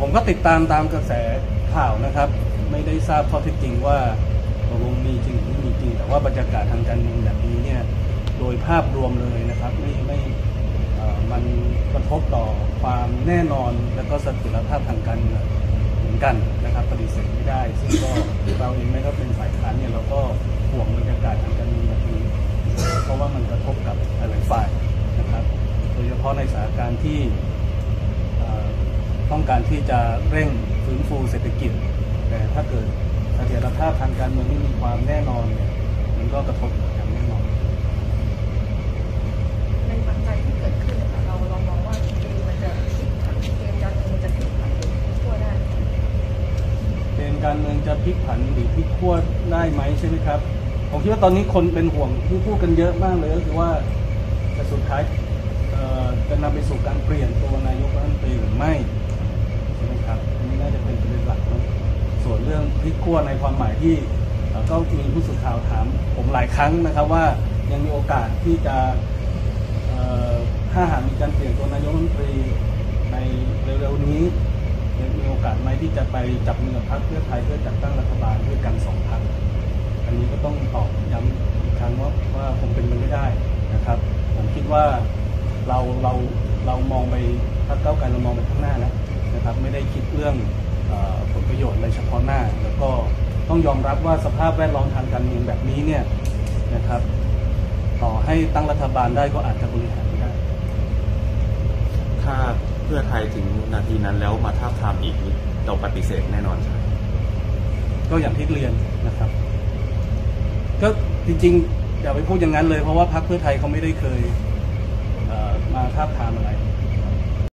ผมก็ติดตามกระแสข่าวนะครับไม่ได้ทราบข้อเท็จจริงว่าตกลงมีจริงหรือไม่มีจริงแต่ว่าบรรยากาศทางการเมืองแบบนี้เนี่ยโดยภาพรวมเลยนะครับไม่มันกระทบต่อความแน่นอนและก็เสถียรภาพทางการเมืองเหมือนกันนะครับปฏิเสธไม่ได้ซึ่งก็เราเองไม่ว่าเป็นฝ่ายค้านเนี่ยเราก็ห่วงบรรยากาศทางการเมืองแบบนี้เพราะว่ามันกระทบกับหลายฝ่ายนะครับโดยเฉพาะในสถานการณ์ที่ต้องการที่จะเร่งฟื้นฟูเศรษฐกิจแต่ถ้าเกิดเสถียรภาพทางการเมืองไม่มีความแน่นอนเนี่ยมันก็กระทบอย่างแน่นอนในปัจจัยที่เกิดขึ้นเราลองมองว่ามันจะพลิกผันเกมการเมืองจะพลิกผันขั้วได้เกมการเมืองจะพลิกผันหรือพลิกขั้วได้ไหมใช่ไหมครับผมคิดว่าตอนนี้คนเป็นห่วงที่พูดกันเยอะมากเลยก็คือว่าจะสุดท้ายจะนำไปสู่การเปลี่ยนตัวนายกรัฐมนตรีหรือไม่ใช่ไหมครับอันนี้น่าจะเป็นประเด็นหลักส่วนเรื่องพลิกขั้วในความหมายที่ก็มีผู้สื่อข่าวถามผมหลายครั้งนะครับว่ายังมีโอกาสที่จะถ้าหากมีการเปลี่ยนตัวนายกรัฐมนตรีในเร็วๆนี้มีโอกาสไหมที่จะไปจับมือกับพรรคเพื่อไทยเพื่อจัดตั้งรัฐบาลด้วยกันสองพรรคอันนี้ก็ต้องตอบย้ำอีกครั้งว่าคงเป็นไปไม่ได้นะครับผมคิดว่าเรามองไปพรรคก้าวไกลเรามองไปข้างหน้านะครับไม่ได้คิดเรื่องผลประโยชน์อะไรเฉพาะหน้าแล้วก็ต้องยอมรับว่าสภาพแวดล้อมทางการเมืองแบบนี้เนี่ยนะครับต่อให้ตั้งรัฐบาลได้ก็อาจจะบริหารไม่ได้ถ้าเพื่อไทยถึงนาทีนั้นแล้วมาท้าทามอีกเราปฏิเสธแน่นอนใช่ก็อย่างที่เรียนนะครับก็จริงๆอย่าไปพูดอย่างนั้นเลยเพราะว่าพรรคเพื่อไทยเขาไม่ได้เคยมาท้าทามอะไร